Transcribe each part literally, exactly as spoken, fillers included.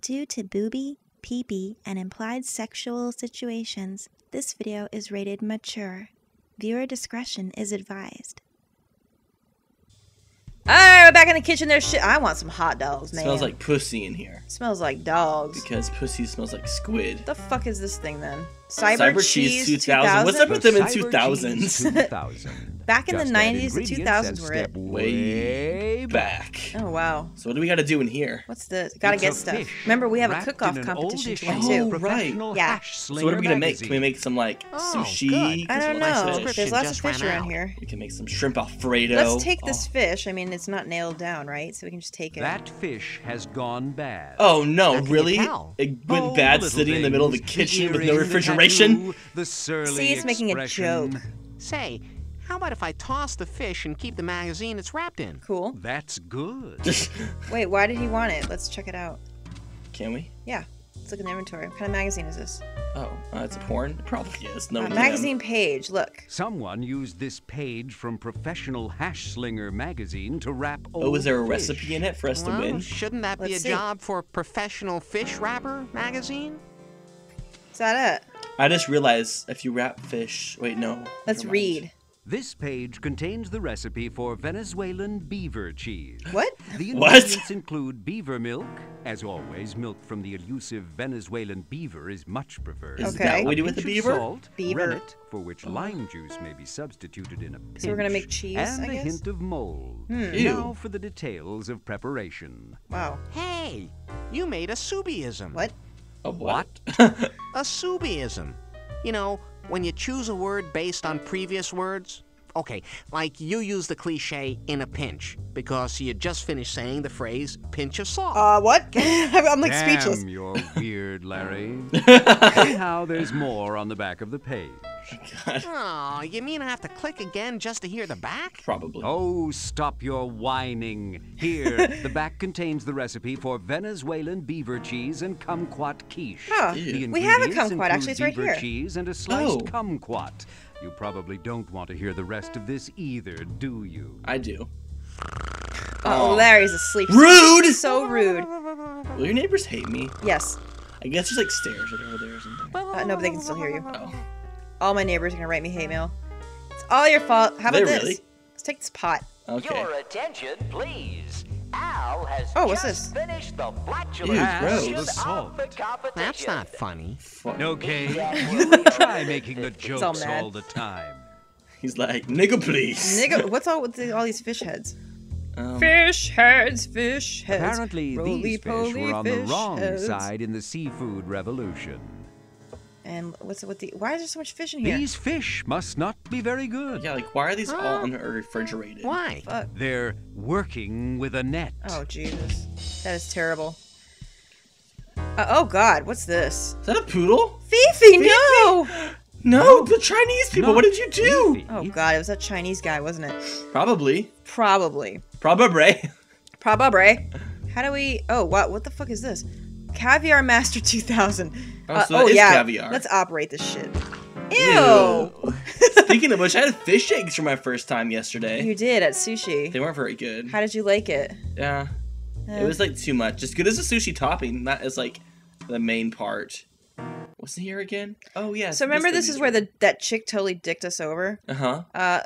Due to booby, peepee, and implied sexual situations, this video is rated mature. Viewer discretion is advised. Alright, we're back in the kitchen. There's shit. I want some hot dogs, man. Smells like pussy in here. Smells like dogs. Because pussy smells like squid. The fuck is this thing then? Cyber, Cyber Cheese two thousand. two thousand. What's up with them in two thousands? Back in Just the nineties, the two thousands were it. Way back. Oh, wow. So what do we gotta do in here? What's the... Gotta it's get stuff. Remember, we have a cook-off competition to win, too. Oh, right. Yeah. So what are we gonna make? Can we make some, like, oh, sushi? Good. I don't know. Fish. There's lots of fish around here. We can make some shrimp alfredo. Let's take this oh. fish. I mean, it's not nailed down, right? So we can just take it. That fish has gone bad. Oh, no. Really? It went bad sitting in the middle of the kitchen with no refrigeration. The surly See, it's making a joke. Say, how about if I toss the fish and keep the magazine it's wrapped in? Cool. That's good. Wait, why did he want it? Let's check it out. Can we? Yeah. Let's look in the inventory. What kind of magazine is this? Oh, uh, it's a porn? It probably is. No uh, magazine page. Look. Someone used this page from Professional Hash Slinger magazine to wrap old Oh, is there a fish. recipe in it for us well, to win? Shouldn't that Let's be a see. job for Professional Fish Wrapper magazine? Is that it? I just realized if you wrap fish... Wait, no. Let's read. This page contains the recipe for Venezuelan beaver cheese. What? The ingredients what? include beaver milk. As always, milk from the elusive Venezuelan beaver is much preferred. Is okay. that what we do with the beaver? Salt, beaver. Rennet, for which lime juice may be substituted in a pinch. So we're going to make cheese, and I guess? And a hint of mold. Hmm. Ew. Now for the details of preparation. Wow. Hey, you made a subiism. What? A what? what? A subiism. You know... When you choose a word based on previous words, okay, like you use the cliche "in a pinch" because you just finished saying the phrase "pinch of salt." Uh, what? I'm like Damn, speechless. You're weird, Larry. Somehow there's more on the back of the page. God. Oh, you mean I have to click again just to hear the back? Probably. Oh, stop your whining. Here, the back contains the recipe for Venezuelan beaver cheese and kumquat quiche. Oh, yeah. We have a kumquat, actually, it's right here. Beaver cheese and a sliced oh. kumquat. You probably don't want to hear the rest of this either, do you? I do. Oh, oh. Larry's asleep. Rude! So rude. Will your neighbors hate me? Yes. I guess there's like stairs right over there or something. Uh, no, but they can still hear you. Oh. All my neighbors are gonna write me hate mail. It's all your fault. How about this? Really? Let's take this pot. Okay. Your attention, please. Al has oh, what's just this? finished the flatulation. That's not funny. Fuck. Okay. Try making the jokes all, all the time. He's like, nigga, please. Nigga, what's all with all these fish heads? Um, fish heads, fish heads. Apparently, Roly these fish were on fish the wrong heads. side in the seafood revolution. And what's with the? Why is there so much fish in here? These fish must not be very good. Yeah, like why are these huh? all unrefrigerated? Why? Fuck. They're working with a net. Oh Jesus, that is terrible. Uh, oh God, what's this? Is that a poodle? Fifi, no, no, oh, the Chinese people. What did you do? Fifi. Oh God, it was that Chinese guy, wasn't it? Probably. Probably. Probably. Probably. How do we? Oh, what? What the fuck is this? Caviar Master two thousand. Oh, so uh, oh is yeah. Caviar. Let's operate this shit. Ew. Ew. Speaking of which, I had fish eggs for my first time yesterday. You did at sushi. They weren't very good. How did you like it? Yeah. Uh, it was like too much. As good as a sushi topping, that is like the main part. What's in here again? Oh yeah. So remember this is where the that chick totally dicked us over? Uh-huh. Uh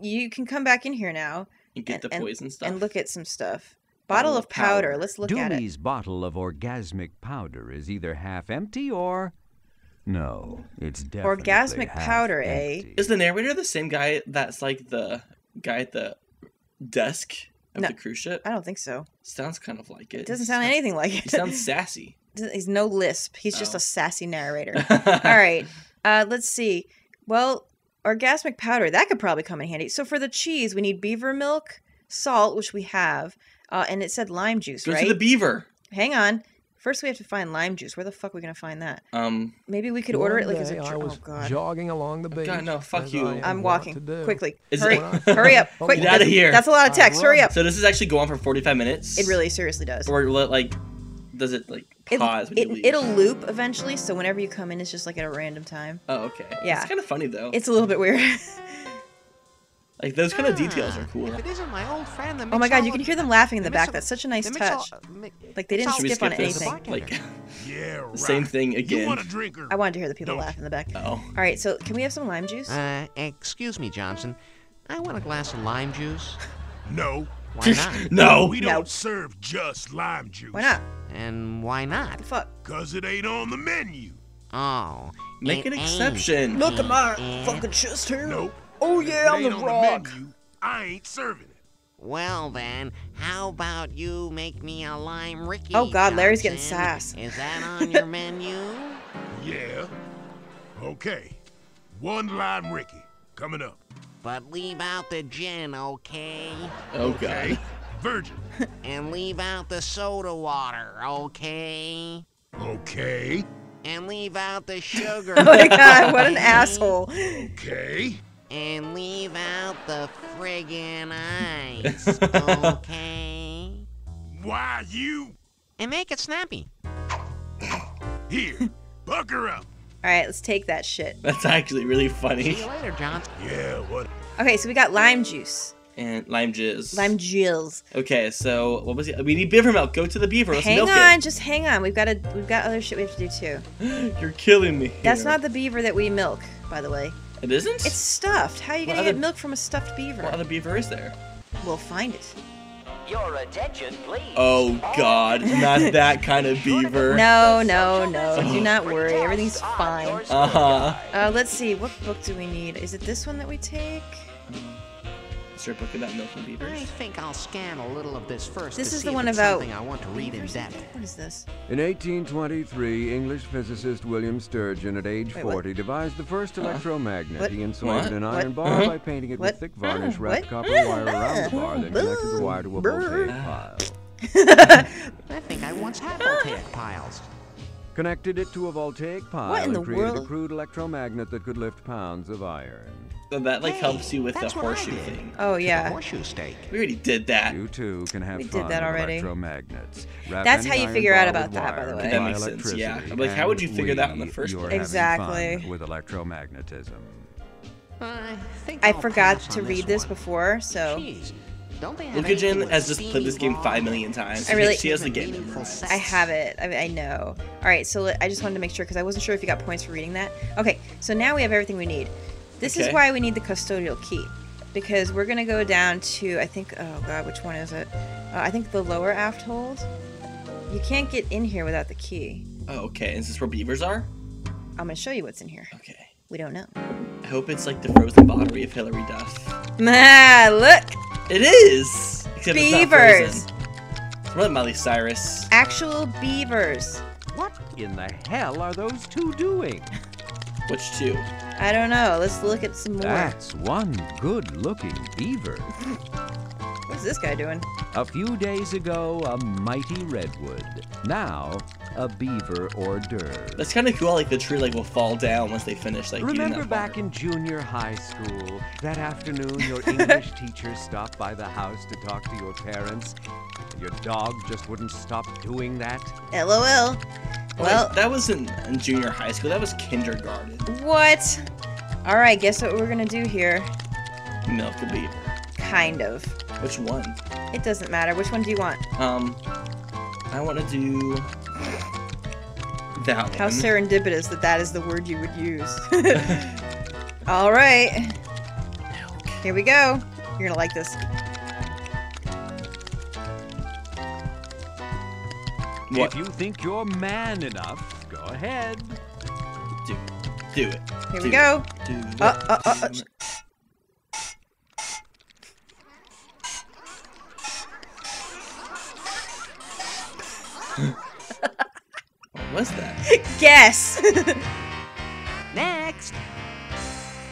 you can come back in here now and get and, the poison and, stuff. And look at some stuff. Bottle of powder. powder. Let's look Doomy's at it. Doomy's bottle of orgasmic powder is either half empty or... No, it's definitely Orgasmic half powder, empty. eh? Is the narrator the same guy that's like the guy at the desk of no, the cruise ship? I don't think so. Sounds kind of like it. It doesn't sound anything like it. He sounds sassy. He's no lisp. He's oh. just a sassy narrator. All right. Uh, let's see. Well, orgasmic powder, that could probably come in handy. So for the cheese, we need beaver milk, salt, which we have... Uh, and it said lime juice, Go right? Go to the beaver. Hang on. First, we have to find lime juice. Where the fuck are we going to find that? Um, Maybe we could order it like as a drink. I was oh, God. jogging along the beach. God, no, fuck you. I'm walking. Quickly. Is Hurry. It... Hurry up. Quick. Get out of here. That's a lot of text. Hurry up. So does this actually go on for forty-five minutes? It really seriously does. Or, like, does it, like, pause it, when it, you leave? It'll loop eventually, so whenever you come in, it's just, like, at a random time. Oh, okay. Yeah. It's kind of funny, though. It's a little bit weird. Like those kind of details are cool. If it isn't my old friend, oh my god, you can hear them laughing in the, the back. That's such a nice touch. Like they didn't skip, skip on this? anything. Like yeah, right. Same thing again. Want I wanted to hear the people Don't. laugh in the back. Uh oh. All right, so can we have some lime juice? Uh, excuse me, Johnson. I want a glass of lime juice. No. Why not? No. We don't no. serve just lime juice. Why not? And why not? What the fuck? Cause it ain't on the menu. Oh. Make an exception. Look at my fucking chest here. Nope. Oh yeah, I'm the rock. The menu, I ain't serving it. Well then, how about you make me a lime Ricky? Oh god, Johnson? Larry's getting sass. Is that on your menu? Yeah. Okay. One lime Ricky coming up. But leave out the gin, okay? Okay. Virgin. And leave out the soda water, okay? Okay. And leave out the sugar. Oh my god, what an asshole. Okay. And leave out the friggin' ice, okay? Why you? And make it snappy. Here, bucker up. All right, let's take that shit. That's actually really funny. See you later, John. Yeah, what? Okay, so we got lime juice. And lime jizz. Lime jizz. Okay, so what was it? We need beaver milk. Go to the beaver. Let's hang milk on, it. Hang on, just hang on. We've got a, we've got other shit we have to do too. You're killing me. Here. That's not the beaver that we milk, by the way. It isn't? It's stuffed. How are you going to get milk from a stuffed beaver? What other beaver is there? We'll find it. Your attention, please. Oh, God. Not that kind of beaver. No, no, no. Oh. Do not worry. Everything's fine. Uh-huh. Uh, let's see. What book do we need? Is it this one that we take? Is there a book about milking beavers? I think I'll scan a little of this first. This is the one about... I want to read in depth. What is this? In eighteen twenty-three, English physicist William Sturgeon, at age Wait, forty, what? devised the first uh, electromagnet. What? He insulated what? an iron what? bar by painting it what? with thick varnish wrapped what? copper wire around the bar that connected the wire to a voltaic pile. I think I once had voltaic piles. Connected it to a voltaic pile what in the and created world? a crude electromagnet that could lift pounds of iron. So that like hey, helps you with the horseshoe thing. Oh yeah. The horseshoe stake. We already did that. You too can have we fun did that already. Electromagnets. Wrap that's how you figure out about that, by the way. That makes sense. Yeah. I'm like, how would you figure that in the first place? Exactly. Fun with electromagnetism. I, think I forgot to read this, this before, so. Jeez. Lucahjin has just played this game five million times. I really, she has the game. I have it. I, mean, I know. All right, so I just wanted to make sure because I wasn't sure if you got points for reading that. Okay, so now we have everything we need. This okay. is why we need the custodial key, because we're gonna go down to I think. Oh God, which one is it? Uh, I think the lower aft hold. You can't get in here without the key. Oh, okay. Is this where beavers are? I'm gonna show you what's in here. Okay. We don't know. I hope it's like the frozen body of Hillary Duff. Ah, look. It is! Except beavers! It's not really Miley Cyrus. Actual beavers. What in the hell are those two doing? Which two? I don't know. Let's look at some more. That's one good-looking beaver. What's this guy doing? A few days ago, a mighty redwood. Now, a beaver hors d'oeuvre. That's kind of cool. Like the tree, like will fall down once they finish. Like remember back in junior high school that afternoon, your English teacher stopped by the house to talk to your parents. And your dog just wouldn't stop doing that. L O L. Well, like, that wasn't in, in junior high school. That was kindergarten. What? All right. Guess what we're gonna do here? Milk the beaver. Kind of. Which one? It doesn't matter. Which one do you want? Um, I want to do that one. How serendipitous that that is the word you would use. All right. Here we go. You're going to like this. What? If you think you're man enough, go ahead. Do it. Do it. Here do we go. It. Do it. Uh, uh, uh, uh. What was that? Guess. Next.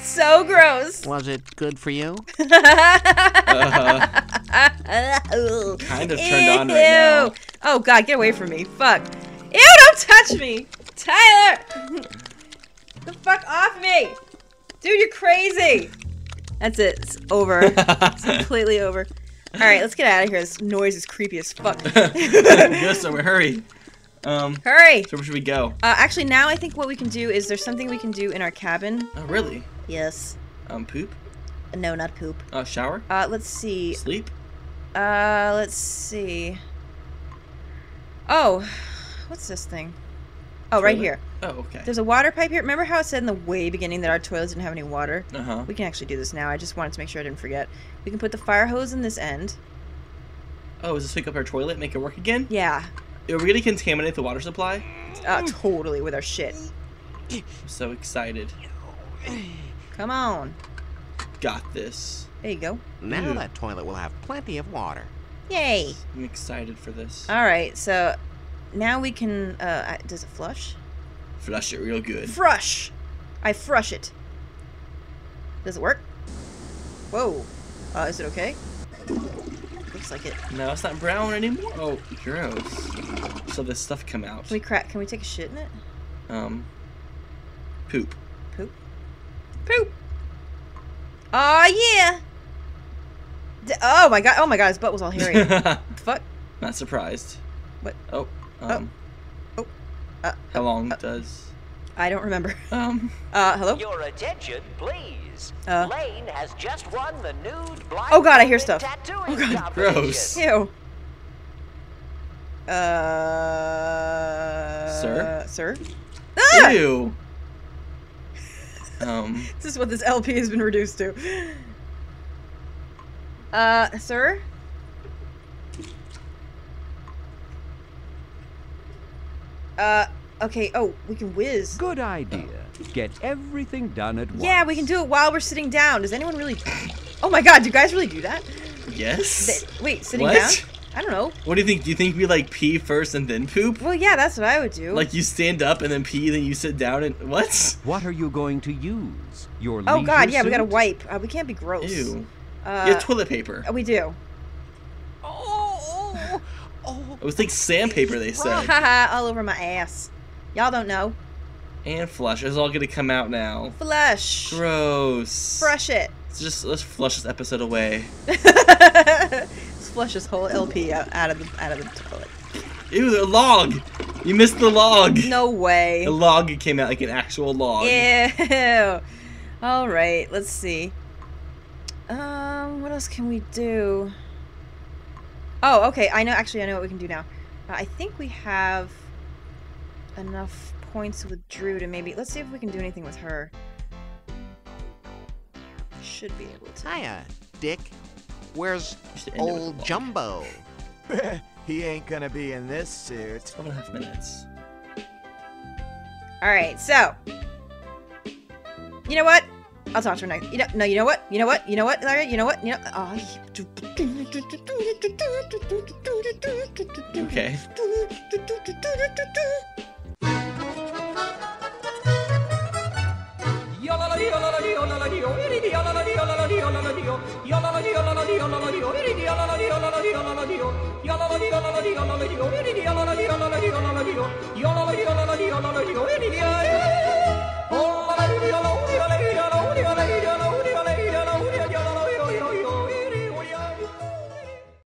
So gross. Was it good for you? uh-huh. Kind of turned Ew. on right now. Oh god, get away from me! Fuck. Ew! Don't touch me, Tyler. The fuck off me, dude! You're crazy. That's it. It's over. It's completely over. All right, let's get out of here. This noise is creepy as fuck. Go somewhere, hurry. Um, hurry. So where should we go? Uh, actually, now I think what we can do is there's something we can do in our cabin. Oh, really? Yes. Um, poop? No, not poop. Uh, shower? Uh, let's see. Sleep? Uh, let's see. Oh, what's this thing? Oh, toilet? Right here. Oh, okay. There's a water pipe here. Remember how I said in the way beginning that our toilets didn't have any water? Uh-huh. We can actually do this now. I just wanted to make sure I didn't forget. We can put the fire hose in this end. Oh, does this pick up our toilet, make it work again? Yeah. Are we going to contaminate the water supply? Uh, totally, with our shit. I'm so excited. Come on. Got this. There you go. Now that toilet will have plenty of water. Yay. I'm excited for this. All right, so now we can... Uh, does it flush? Flush it real good. Frush! I frush it. Does it work? Whoa. Uh, is it okay? Looks like it. No, it's not brown anymore. Oh, gross. So this stuff come out. Can we crack? Can we take a shit in it? Um. Poop. Poop. Poop. Oh yeah. D oh my god. Oh my god. His butt was all hairy. Fuck. Not surprised. What? Oh. Um. Oh. oh. Uh, how long uh, does? I don't remember. Um. Uh. Hello. Your attention, please. Uh. Lane has just won the nude blind oh god, I hear stuff. Oh god, gross. Ew. Uh. Sir? Sir? Ah! Ew. um. This is what this L P has been reduced to. Uh, sir? Uh, okay, oh, we can whiz. Good idea. Oh. Get everything done at once. Yeah, we can do it while we're sitting down. Does anyone really... Oh my god, do you guys really do that? Yes. They... Wait, sitting what? down? I don't know. What do you think? Do you think we, like, pee first and then poop? Well, yeah, that's what I would do. Like, you stand up and then pee, then you sit down and... What? What are you going to use? Your Oh god, yeah, suit? we gotta wipe. Uh, we can't be gross. Ew. Uh, you have toilet paper. We do. Oh! Oh! It was like sandpaper, they said. Haha, all over my ass. Y'all don't know. And flush. It's all gonna come out now. Flush. Gross. Flush it. Let's just let's flush this episode away. Let's flush this whole L P out, out of the out of the toilet. Ew, the log. You missed the log. No way. The log came out like an actual log. Ew. All right. Let's see. Um. What else can we do? Oh. Okay. I know. Actually, I know what we can do now. Uh, I think we have enough points with Drew to maybe... Let's see if we can do anything with her. Should be able to. Hiya, Dick. Where's old Jumbo? He ain't gonna be in this suit. Twelve and a half minutes. Alright, so. You know what? I'll talk to her next... You know, no, you know what? You know what? You know what, Larry? You know what? You know... Oh. Okay. Yalla la la la